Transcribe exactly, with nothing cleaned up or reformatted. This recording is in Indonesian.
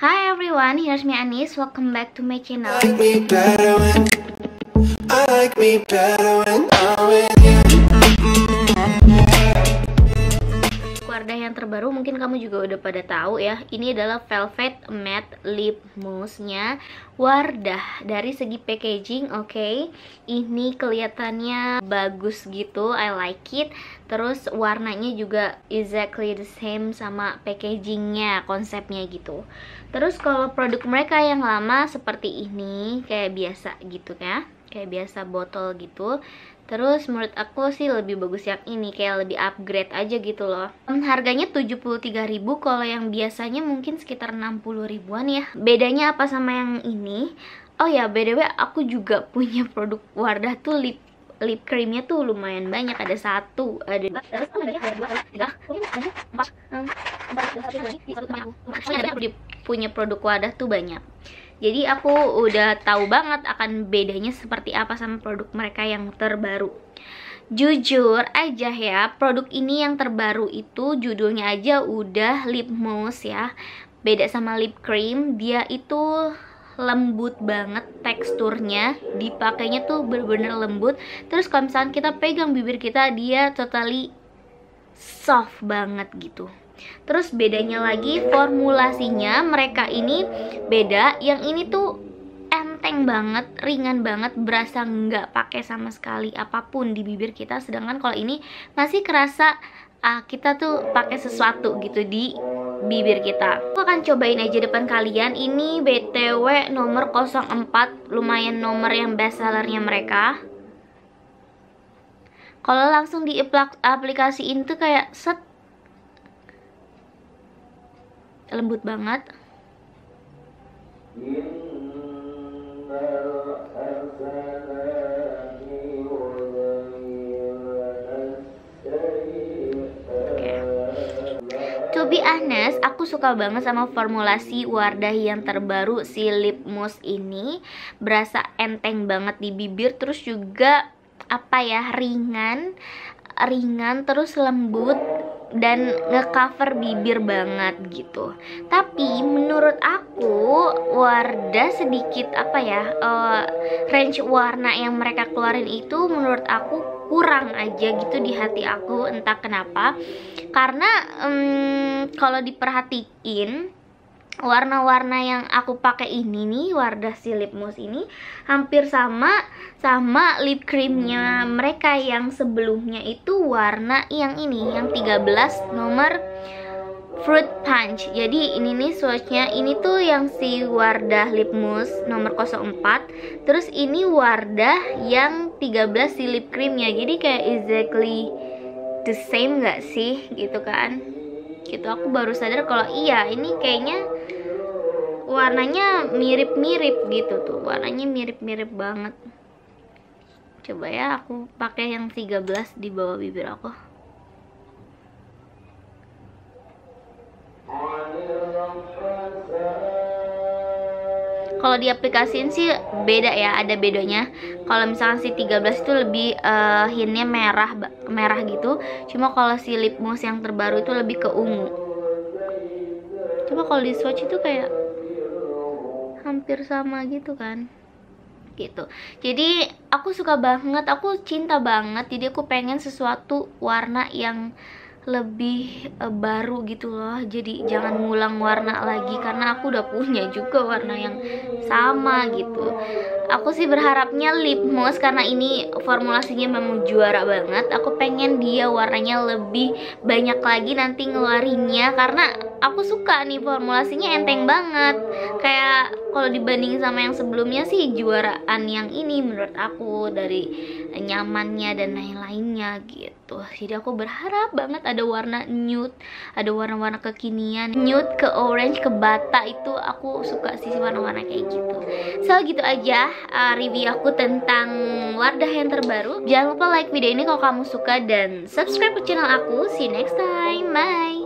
Hi everyone, here's me Anis. Welcome back to my channel. Like me better when I like me better when I'm with you. Wardah yang terbaru mungkin kamu juga udah pada tahu ya. Ini adalah Velvet Matte Lip Mousse-nya Wardah. Dari segi packaging, oke, okay, ini kelihatannya bagus gitu, I like it. Terus warnanya juga exactly the same sama packagingnya, konsepnya gitu. Terus kalau produk mereka yang lama seperti ini, kayak biasa gitu ya, kayak biasa botol gitu. Terus menurut aku sih lebih bagus yang ini, kayak lebih upgrade aja gitu loh. Harganya tujuh puluh tiga ribu rupiah, kalau yang biasanya mungkin sekitar enam puluh ribuan ya. Bedanya apa sama yang ini? Oh ya, B T W aku juga punya produk Wardah tuh, lip lip creamnya tuh lumayan banyak, ada satu, ada dua, ada dua, tiga, empat, empat, punya produk Wardah tuh banyak. Jadi aku udah tahu banget akan bedanya seperti apa sama produk mereka yang terbaru. Jujur aja ya, produk ini yang terbaru itu judulnya aja udah lip mousse ya. Beda sama lip cream, dia itu lembut banget teksturnya, dipakainya tuh bener-bener lembut. Terus kalau misalkan kita pegang bibir kita, dia totally soft banget gitu. Terus bedanya lagi formulasinya, mereka ini beda. Yang ini tuh enteng banget, ringan banget, berasa nggak pakai sama sekali apapun di bibir kita. Sedangkan kalau ini masih kerasa ah, kita tuh pakai sesuatu gitu di bibir kita. Aku akan cobain aja depan kalian. Ini B T W nomor nol empat, lumayan nomor yang best sellernya mereka. Kalau langsung di aplikasiin tuh kayak set, lembut banget. To be honest, aku suka banget sama formulasi Wardah yang terbaru si lip mousse ini. Berasa enteng banget di bibir, terus juga apa ya, ringan, ringan terus lembut dan ngecover bibir banget gitu. Tapi menurut aku Wardah sedikit apa ya, uh, range warna yang mereka keluarin itu menurut aku kurang aja gitu di hati aku, entah kenapa. Karena um, kalau diperhatiin warna-warna yang aku pakai ini nih, Wardah si lip mousse ini hampir sama sama lip creamnya mereka yang sebelumnya, itu warna yang ini yang tiga belas nomor Fruit Punch. Jadi ini nih swatch-nya, ini tuh yang si Wardah lip mousse nomor nol empat. Terus ini Wardah yang tiga belas si lip creamnya. Jadi kayak exactly the same gak sih gitu kan. Gitu aku baru sadar kalau iya ini kayaknya warnanya mirip-mirip gitu tuh. Warnanya mirip-mirip banget. Coba ya aku pakai yang tiga belas di bawah bibir aku. Kalau diaplikasiin sih beda ya, ada bedanya. Kalau misalkan si tiga belas itu lebih uh, hintnya merah merah gitu. Cuma kalau si lip mousse yang terbaru itu lebih ke ungu. Cuma kalau di swatch itu kayak hampir sama gitu kan. Gitu. Jadi aku suka banget, aku cinta banget. Jadi aku pengen sesuatu warna yang lebih uh, baru gitu loh. Jadi jangan ngulang warna lagi, karena aku udah punya juga warna yang sama gitu. Aku sih berharapnya lip mousse, karena ini formulasinya memang juara banget. Aku pengen dia warnanya lebih banyak lagi nanti ngeluarinnya, karena aku suka nih formulasinya enteng banget. Kayak kalau dibanding sama yang sebelumnya sih juaraan yang ini menurut aku, dari nyamannya dan lain-lainnya gitu. Jadi aku berharap banget ada warna nude, ada warna-warna kekinian, nude ke orange ke bata, itu aku suka sih warna-warna kayak gitu. So gitu aja uh, review aku tentang Wardah yang terbaru. Jangan lupa like video ini kalau kamu suka dan subscribe ke channel aku. See you next time, bye.